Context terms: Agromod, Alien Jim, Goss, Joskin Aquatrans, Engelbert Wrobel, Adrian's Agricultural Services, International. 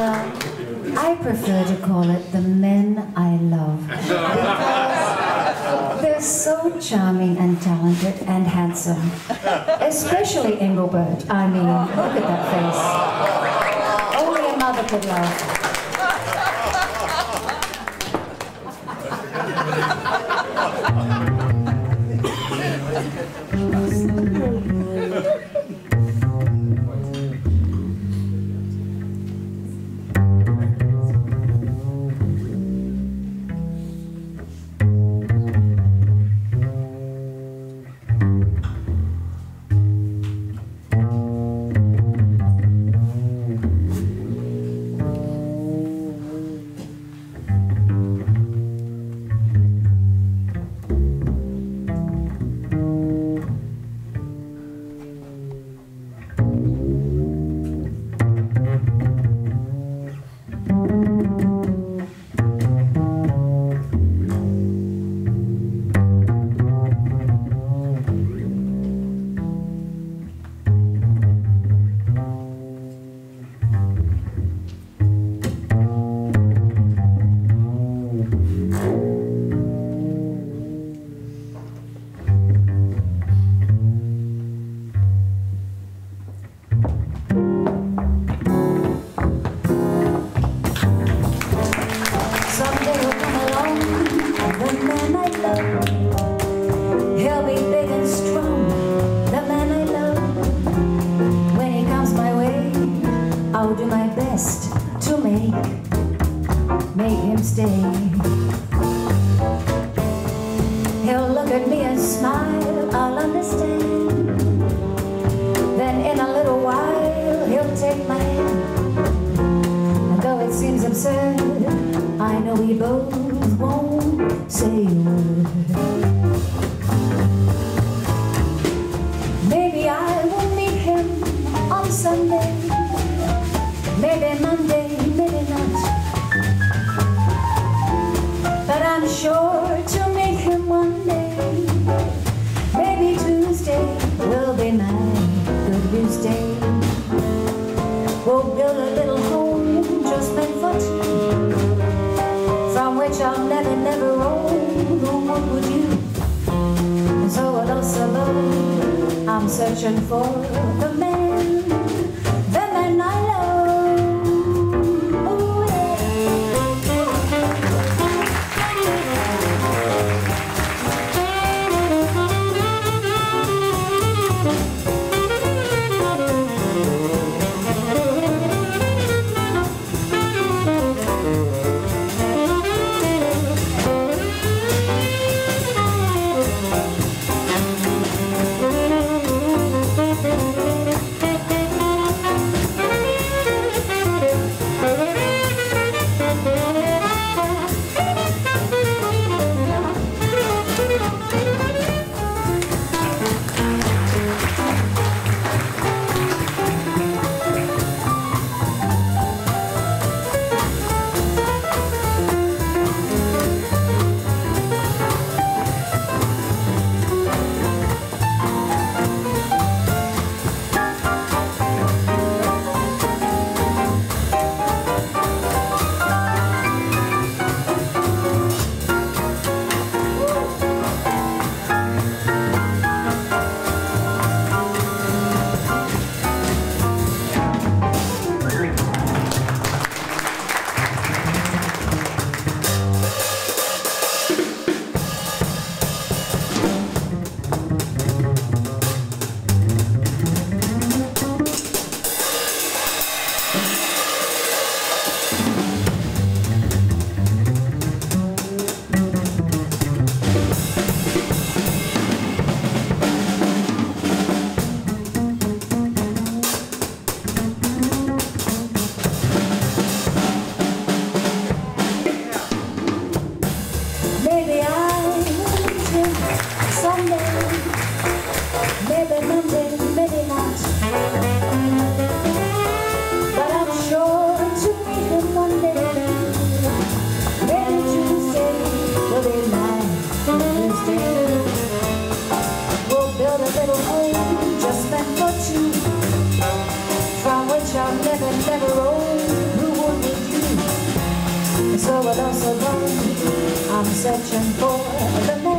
Well, I prefer to call it The Men I Love, because they're so charming and talented and handsome. Especially Engelbert. I mean, look at that face. Only a mother could love. I'm searching for the moon.